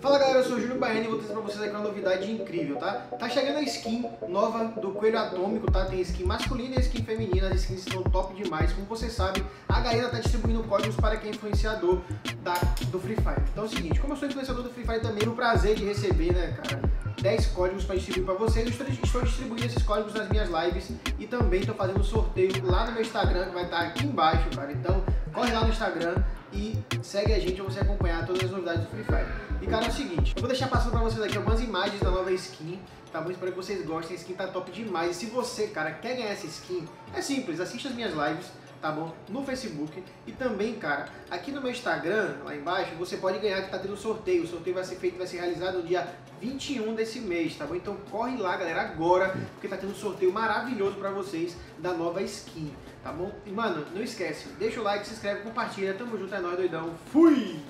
Fala galera, eu sou o Jr Baiano e vou trazer pra vocês aqui uma novidade incrível, tá? Tá chegando a skin nova do Coelho Atômico, tá? Tem skin masculina e skin feminina, as skins estão top demais. Como você sabe, a galera tá distribuindo códigos para quem é influenciador do Free Fire. Então é o seguinte, como eu sou influenciador do Free Fire também, o prazer de receber, né cara, 10 códigos para distribuir para vocês. Eu estou distribuindo esses códigos nas minhas lives e também estou fazendo sorteio lá no meu Instagram, que vai estar aqui embaixo, cara. Então corre lá no Instagram e segue a gente para você acompanhar todas as novidades do Free Fire. E cara, é o seguinte, eu vou deixar passando para vocês aqui algumas imagens da nova skin, tá bom? Espero que vocês gostem, a skin tá top demais. E se você, cara, quer ganhar essa skin, é simples, assiste as minhas lives, tá bom? No Facebook e também, cara, aqui no meu Instagram, lá embaixo, você pode ganhar que tá tendo sorteio. O sorteio vai ser realizado no dia 21 desse mês, tá bom? Então corre lá, galera, agora, porque tá tendo um sorteio maravilhoso pra vocês da nova skin, tá bom? E, mano, não esquece, deixa o like, se inscreve, compartilha, tamo junto, é nóis, doidão, fui!